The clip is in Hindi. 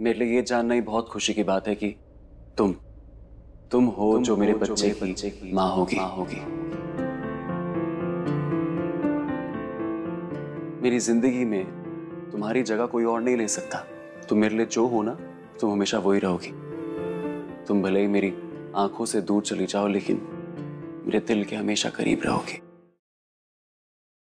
मेरे लिए ये जानना ही बहुत खुशी की बात है कि तुम हो जो मेरे बच्चे की माँ होगी। मेरी जिंदगी में तुम्हारी जगह कोई और नहीं ले सकता। तुम मेरे लिए जो हो ना, तुम हमेशा वही रहोगी। तुम भले ही मेरी आंखों से दूर चली जाओ, लेकिन मेरे दिल के हमेशा करीब रहोगी।